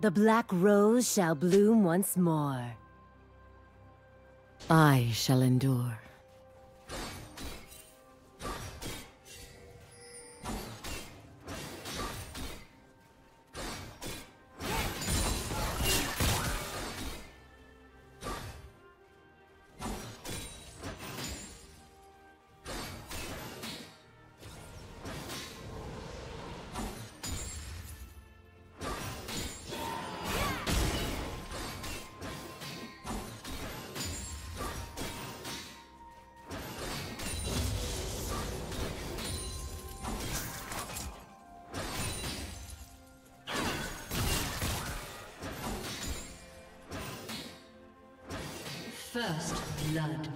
The black rose shall bloom once more. I shall endure. First blood.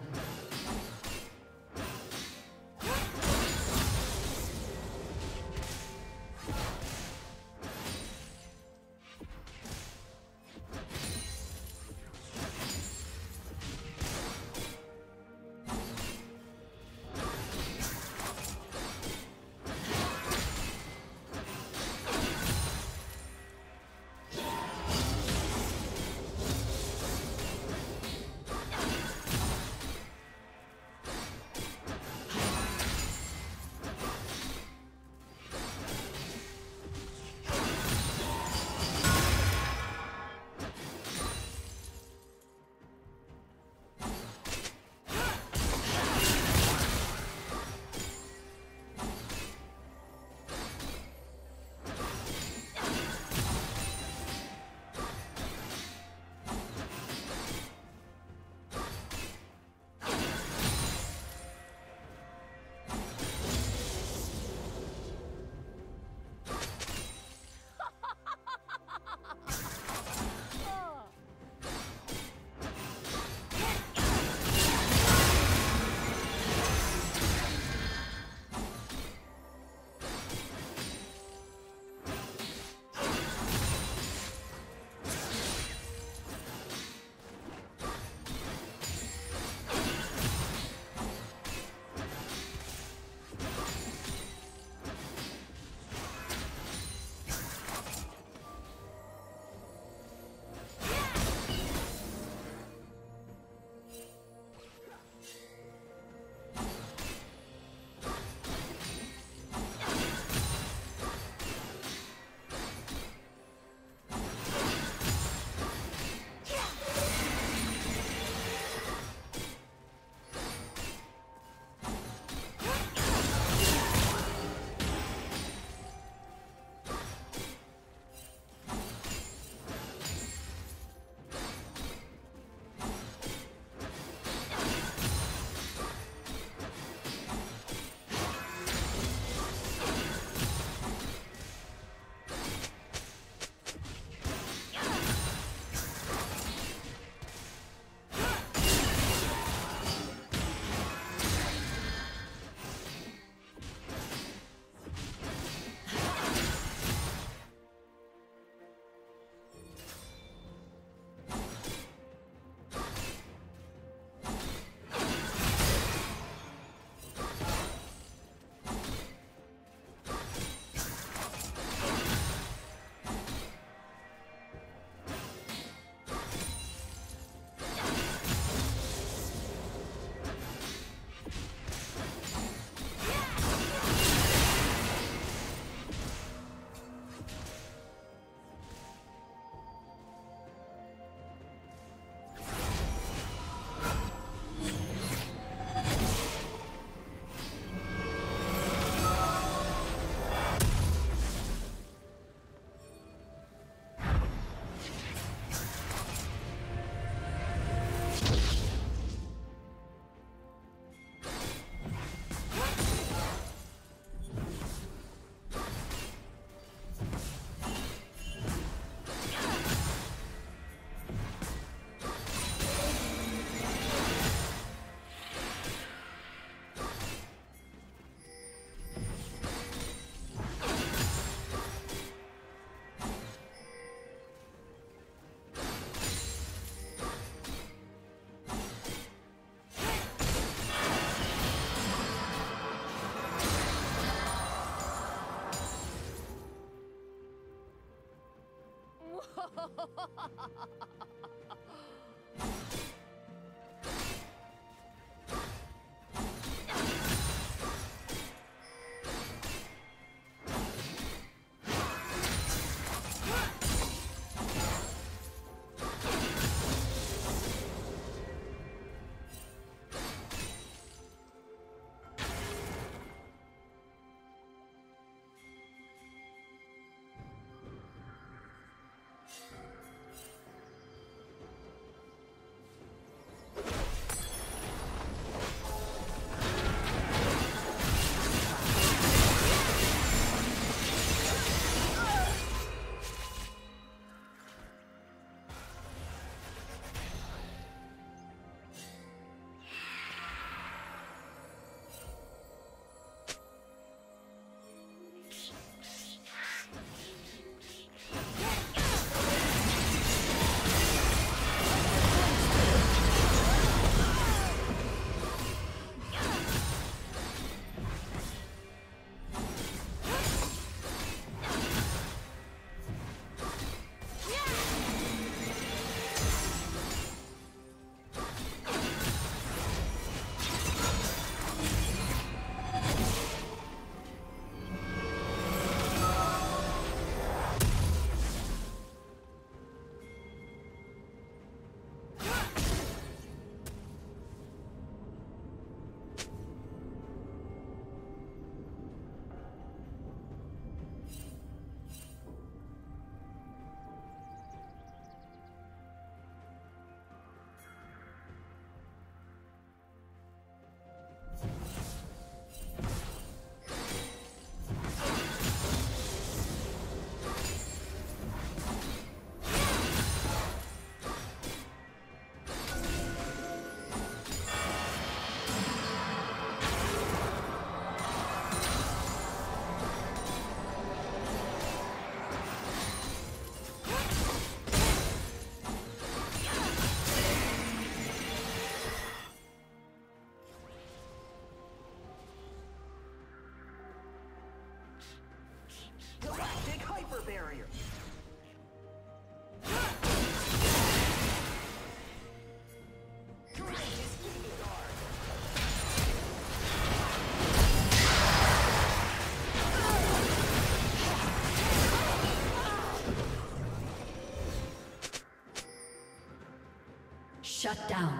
Barrier. Shut down.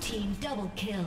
team double kill.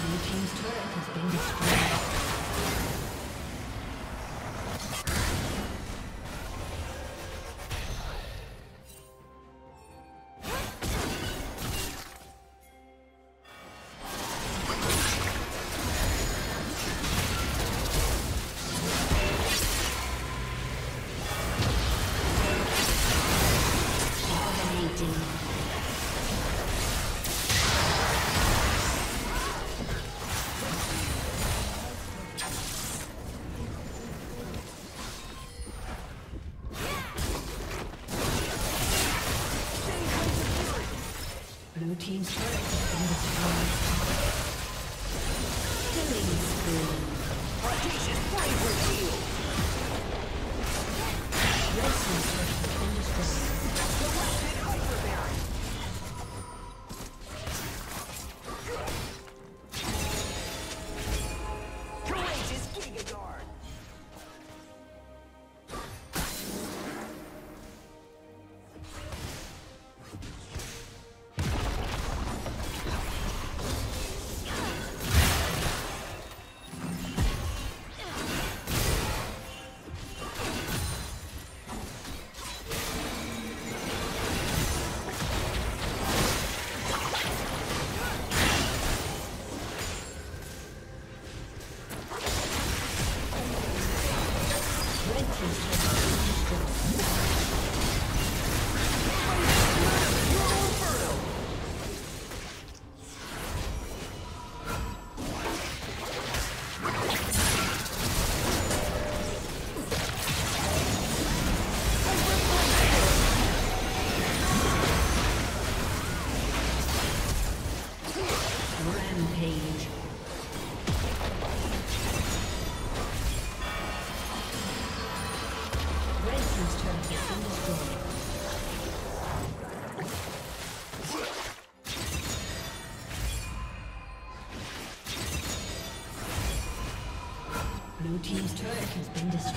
Blue team's turret has been destroyed. Blue team's turret has been destroyed.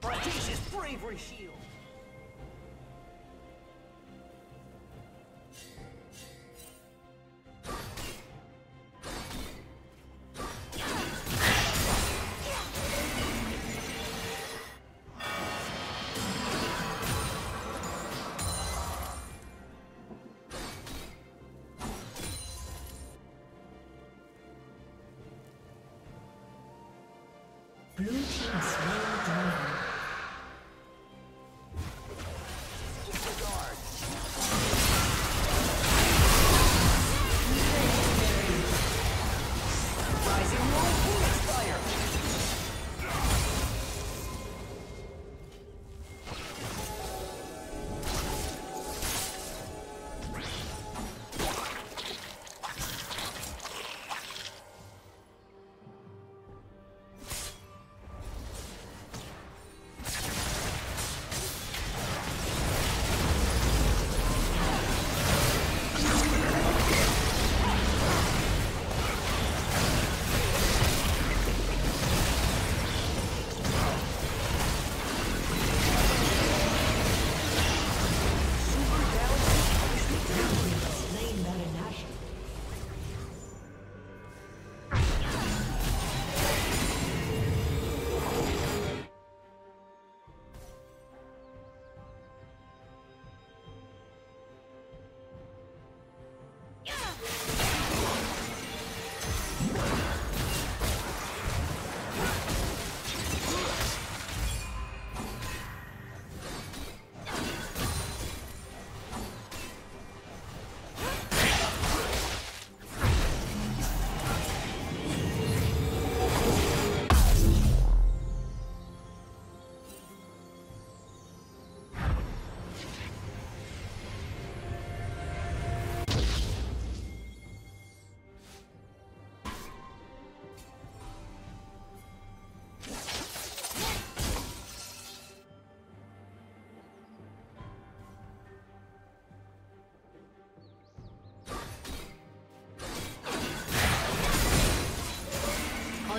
Bratice's bravery shield! Blue team is well done.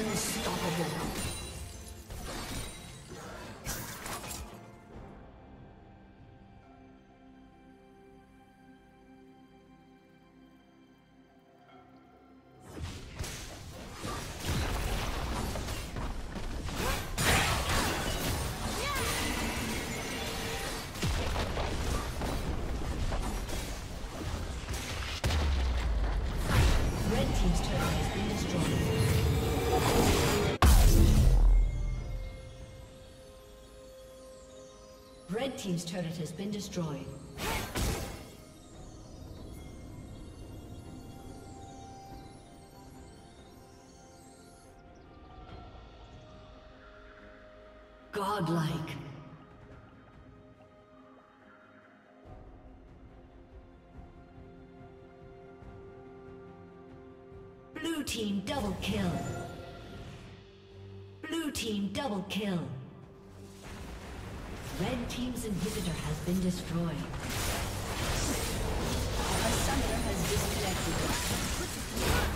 Unstoppable. Red team's turret has been destroyed. Godlike. Blue team double kill. Blue team double kill. Red team's inhibitor has been destroyed. A summoner has disconnected.